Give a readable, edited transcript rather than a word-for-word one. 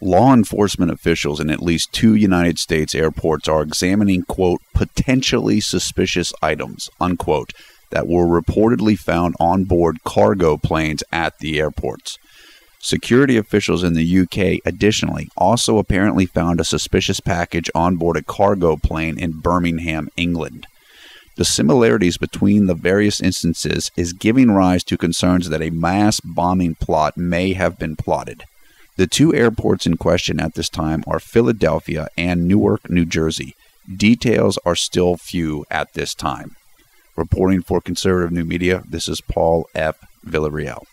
law enforcement officials in at least 2 United States airports are examining, quote, potentially suspicious items, unquote, that were reportedly found on board cargo planes at the airports. Security officials in the UK, additionally, also apparently found a suspicious package on board a cargo plane in Birmingham, England. The similarities between the various instances is giving rise to concerns that a mass bombing plot may have been plotted. The 2 airports in question at this time are Philadelphia and Newark, New Jersey. Details are still few at this time. Reporting for Conservative New Media, this is Paul F. Villarreal.